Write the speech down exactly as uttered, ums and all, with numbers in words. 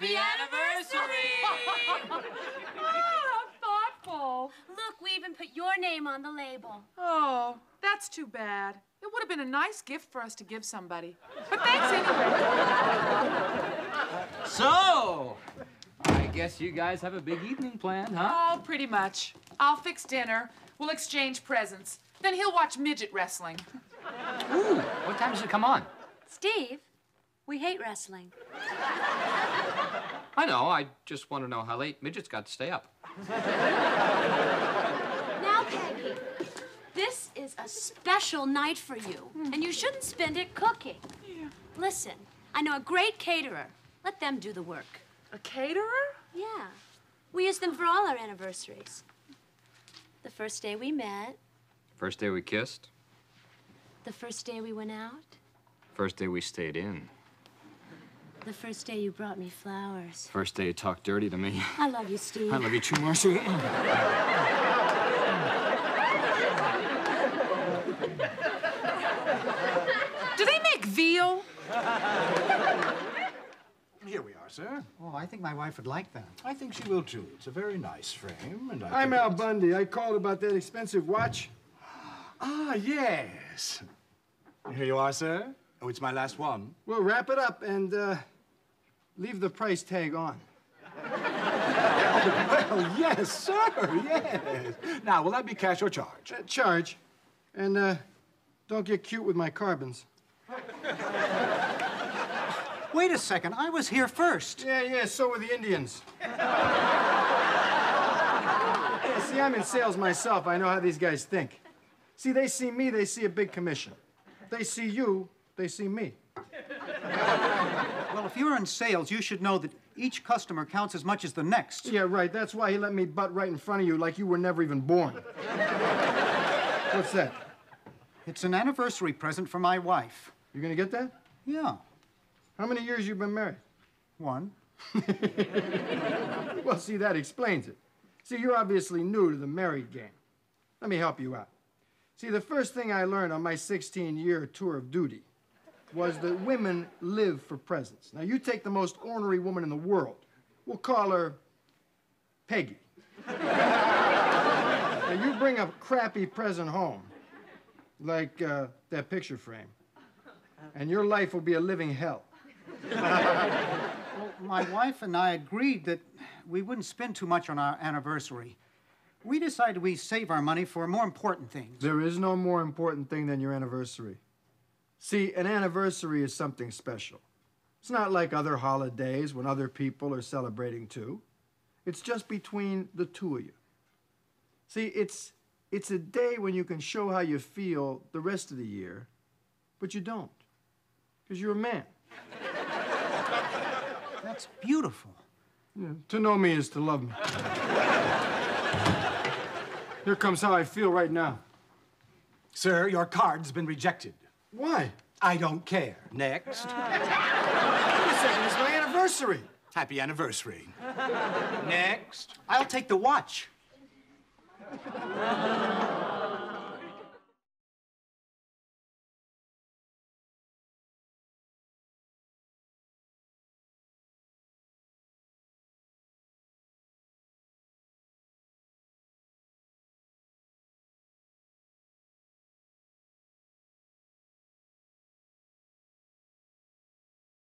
Happy anniversary! Oh, how thoughtful. Look, we even put your name on the label. Oh, that's too bad. It would have been a nice gift for us to give somebody. But thanks anyway. So, I guess you guys have a big evening planned, huh? Oh, pretty much. I'll fix dinner. We'll exchange presents. Then he'll watch midget wrestling. Ooh, what time does it come on? Steve, we hate wrestling. I know, I just want to know how late midgets got to stay up. Now, Peggy, this is a special night for you, and you shouldn't spend it cooking. Yeah. Listen, I know a great caterer. Let them do the work. A caterer? Yeah. We use them for all our anniversaries. The first day we met. First day we kissed. The first day we went out. First day we stayed in. The first day you brought me flowers. First day you talked dirty to me. I love you, Steve. I love you too, Marcy. Do they make veal? Here we are, sir. Oh, I think my wife would like that. I think she will, too. It's a very nice frame. And I I'm Al Bundy. I called about that expensive watch. Ah, yes. Here you are, sir. Oh, it's my last one. We'll wrap it up and uh, leave the price tag on. Oh, well, yes, sir, yes. Now, will that be cash or charge? Uh, charge. And uh, don't get cute with my carbons. Wait a second. I was here first. Yeah, yeah, so were the Indians. Yeah, see, I'm in sales myself. I know how these guys think. See, they see me, they see a big commission. They see you. They see me. Well, if you're in sales, you should know that each customer counts as much as the next. Yeah, right. That's why he let me butt right in front of you like you were never even born. What's that? It's an anniversary present for my wife. You're gonna get that? Yeah. How many years you been married? One. Well, see, that explains it. See, you're obviously new to the married game. Let me help you out. See, the first thing I learned on my sixteen-year tour of duty was that women live for presents. Now, you take the most ornery woman in the world. We'll call her Peggy. Now, you bring a crappy present home, like uh, that picture frame, and your life will be a living hell. Well, my wife and I agreed that we wouldn't spend too much on our anniversary. We decided we save our money for more important things. There is no more important thing than your anniversary. See, an anniversary is something special. It's not like other holidays when other people are celebrating too. It's just between the two of you. See, it's, it's a day when you can show how you feel the rest of the year, but you don't, because you're a man. That's beautiful. Yeah, to know me is to love me. Here comes how I feel right now. Sir, your card's been rejected. Why? I don't care. Next. Wait a second, it's my anniversary. Happy anniversary. Next. I'll take the watch.